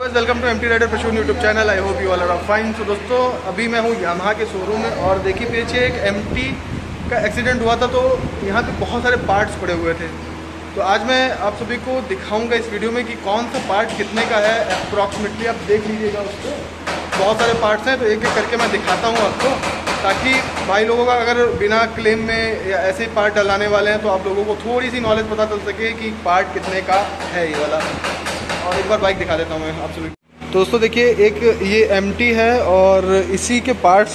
Welcome to MT rider Prasoon YouTube channel. I hope you all are fine. So दोस्तों, अभी मैं हूँ Yamaha के शोरूम में और देखिए पीछे एक एमटी का एक्सीडेंट हुआ था, तो यहाँ पे बहुत सारे पार्ट्स पड़े हुए थे। तो आज मैं आप सभी को दिखाऊंगा इस वीडियो में कि कौन सा पार्ट कितने का है अप्रॉक्सीमेटली। आप देख लीजिएगा, उसको बहुत सारे पार्ट्स हैं, तो एक एक करके मैं दिखाता हूँ आपको, ताकि भाई लोगों का अगर बिना क्लेम में या ऐसे ही पार्ट डलाने वाले हैं तो आप लोगों को थोड़ी सी नॉलेज पता चल सके कि पार्ट कितने का है ये वाला। और एक बार बाइक दिखा देता हूँ मैं आप सभी। दोस्तों देखिए, एक ये एमटी है और इसी के पार्ट्स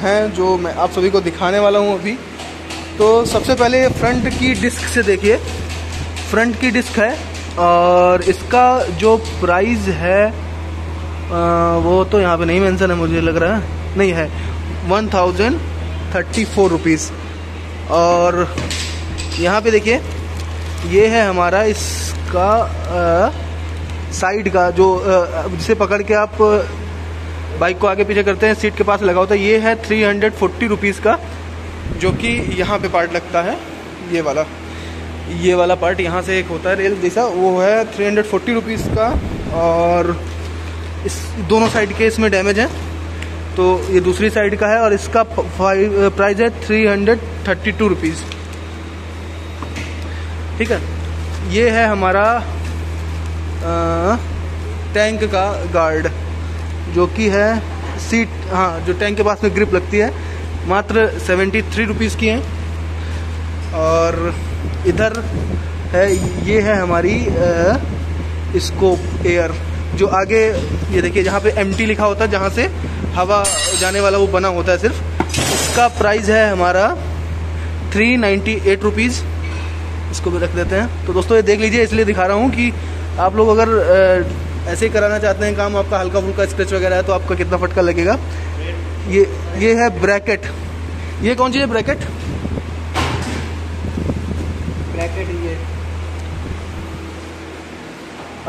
हैं जो मैं आप सभी को दिखाने वाला हूँ अभी। तो सबसे पहले फ्रंट की डिस्क से देखिए, फ्रंट की डिस्क है और इसका जो प्राइस है वो तो यहाँ पे नहीं मेंशन है, मुझे लग रहा है नहीं है, 1034 रुपीज़। और यहाँ पे देखिए ये है हमारा इसका साइड का जो जिसे पकड़ के आप बाइक को आगे पीछे करते हैं, सीट के पास लगा होता है, ये है 340 रुपीज़ का, जो कि यहाँ पे पार्ट लगता है। ये वाला पार्ट यहाँ से एक होता है रेल जैसा, वो है 340 रुपीज़ का। और इस दोनों साइड के इसमें डैमेज है, तो ये दूसरी साइड का है और इसका प्राइस है 332 रुपीज़। ठीक है, ये है हमारा टैंक का गार्ड, जो कि है सीट, हाँ, जो टैंक के पास में ग्रिप लगती है, मात्र 73 रुपीज़ की है। और इधर है, ये है हमारी स्कोप एयर, जो आगे ये देखिए जहाँ पे एमटी लिखा होता है, जहाँ से हवा जाने वाला वो बना होता है सिर्फ, इसका प्राइस है हमारा 398 रुपीज़। इसको भी रख देते हैं। तो दोस्तों ये देख लीजिए, इसलिए दिखा रहा हूँ कि आप लोग अगर ऐसे ही कराना चाहते हैं काम, आपका हल्का फुल्का स्क्रैच वगैरह है तो आपका कितना फटका लगेगा। ये है ब्रैकेट, ये कौन सी है ब्रैकेट ये,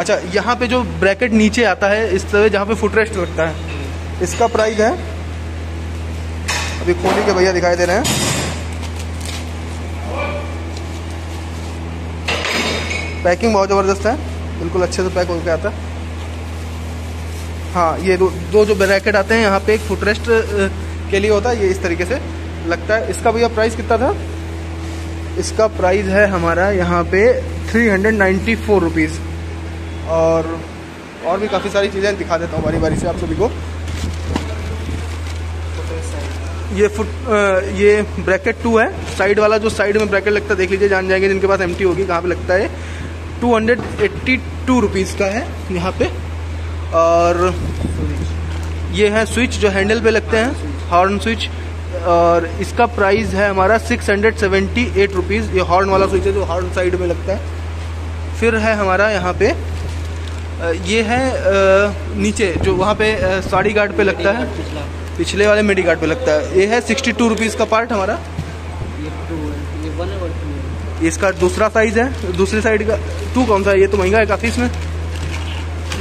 अच्छा यहाँ पे जो ब्रैकेट नीचे आता है इस तरह जहाँ पे फुटरेस्ट लगता है, इसका प्राइस है, अभी खोली के भैया दिखाई दे रहे हैं, पैकिंग बहुत ज़बरदस्त है, बिल्कुल अच्छे से पैक होकर आता है। हाँ, ये दो जो ब्रैकेट आते हैं यहाँ पे, एक फुटरेस्ट के लिए होता है, ये इस तरीके से लगता है। इसका भैया प्राइस कितना था? इसका प्राइस है हमारा यहाँ पे 394 रुपीज़। और भी काफ़ी सारी चीज़ें दिखा देता हूँ बारी बारी से आप सभी को। ये ब्रैकेट 2 है, साइड वाला जो साइड में ब्रैकेट लगता है, देख लीजिए, जान जाएंगे जिनके पास एमटी होगी कहाँ पे लगता है। 282 रुपीज़ का है यहाँ पे। और ये है स्विच, जो हैंडल पे लगते हैं, हॉर्न स्विच, और इसका प्राइस है हमारा 678 रुपीज़। ये हॉर्न वाला स्विच है जो हॉर्न साइड में लगता है। फिर है हमारा यहाँ पे, ये है नीचे जो वहाँ पे साड़ी गार्ड पे लगता है, पिछले वाले मेडी गार्ड पे लगता है, ये है 62 रुपीज़ का पार्ट हमारा। इसका दूसरा साइज है, दूसरी साइड का। टू कौन सा है? ये तो महंगा है काफ़ी, इसमें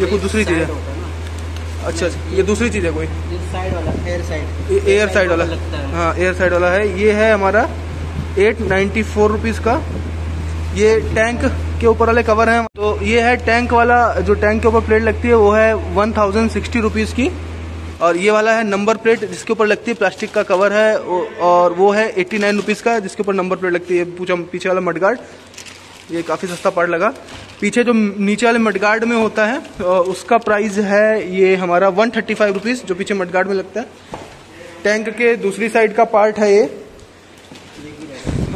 ये कुछ दूसरी चीज़ है। अच्छा, ये दूसरी चीज़ है कोई, एयर साइड वाला, हाँ एयर साइड वाला है। ये है हमारा 894 रुपीज़ का। ये टैंक के ऊपर वाले कवर हैं, तो ये है टैंक वाला, जो टैंक के ऊपर प्लेट लगती है वो है 1060 रुपीज़ की। और ये वाला है नंबर प्लेट, जिसके ऊपर लगती है, प्लास्टिक का कवर है, और वो है 89 रुपीज़ का, जिसके ऊपर नंबर प्लेट लगती है। पीछे वाला मडगार्ड, ये काफ़ी सस्ता पार्ट लगा। पीछे जो नीचे वाले मडगार्ड में होता है उसका प्राइस है ये हमारा 135 रुपीज़, जो पीछे मडगार्ड में लगता है। टैंक के दूसरी साइड का पार्ट है ये,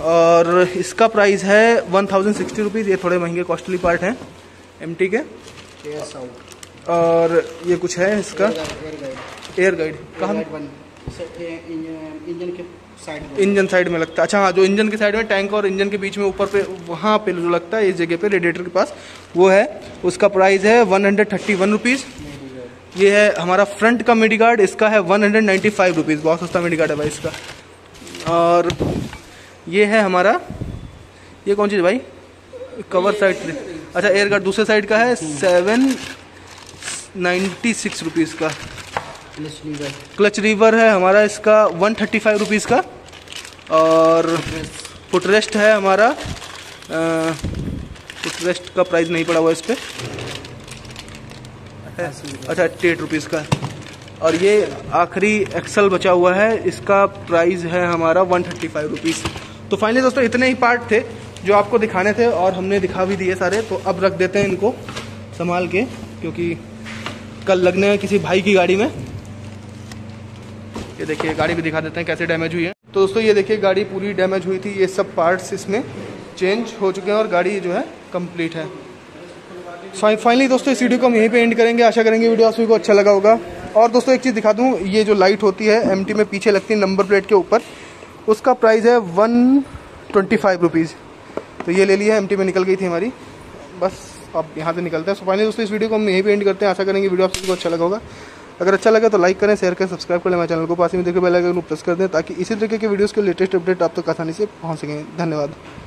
और इसका प्राइस है 1060 रुपीज़। ये थोड़े महंगे कॉस्टली पार्ट हैं एमटी के। और ये कुछ है इसका एयर गाइड, कहाँ इंजन साइड में लगता है। अच्छा हाँ, जो इंजन के साइड में, टैंक और इंजन के बीच में ऊपर पे, वहाँ पे जो लगता है इस जगह पे, रेडिएटर के पास, वो है, उसका प्राइस है 131 रुपीज़। ये है हमारा फ्रंट का मेडी गार्ड, इसका है 195 रुपीज़, बहुत सस्ता मेडी गार्ड है भाई इसका। और ये है हमारा, ये कौन चीज़ भाई, कवर साइड, अच्छा एयर गार्ड दूसरे साइड का है, 796 रुपीज़ का। क्लच लीवर है हमारा, इसका 135 रुपीज़ का। और फुटरेस्ट है हमारा, फुटरेस्ट का प्राइस नहीं पड़ा हुआ इस पर, है। अच्छा 8 रुपीज़ का। और ये आखिरी एक्सल बचा हुआ है, इसका प्राइस है हमारा 135 रुपीज़। तो फाइनली दोस्तों इतने ही पार्ट थे जो आपको दिखाने थे और हमने दिखा भी दिए सारे। तो अब रख देते हैं इनको संभाल के, क्योंकि कल लगने हैं किसी भाई की गाड़ी में। ये देखिए गाड़ी भी दिखा देते हैं कैसे डैमेज हुई है। तो दोस्तों ये देखिए गाड़ी पूरी डैमेज हुई थी, ये सब पार्ट्स इसमें चेंज हो चुके हैं और गाड़ी जो है कंप्लीट है। फाइनली दोस्तों इस वीडियो को हम यहीं पे एंड करेंगे। आशा करेंगे वीडियो आप सभी को अच्छा लगा होगा। और दोस्तों एक चीज़ दिखा दूँ, ये जो लाइट होती है एमटी में पीछे लगती है नंबर प्लेट के ऊपर, उसका प्राइस है 125 रुपीज़। तो ये ले लिया, एमटी में निकल गई थी हमारी। बस अब यहाँ से निकलते हैं। सो फाइनली दोस्तों इस वीडियो को हम यहीं पे एंड करते हैं। आशा करेंगे वीडियो आप सभी को अच्छा लगा होगा। अगर अच्छा लगा तो लाइक करें, शेयर करें, सब्सक्राइब करें हमारे चैनल को, पास में देखे बेल आइकन को प्रेस कर दें ताकि इसी तरीके के वीडियोस के लेटेस्ट अपडेट आप तक आसानी से पहुँच सकें। धन्यवाद।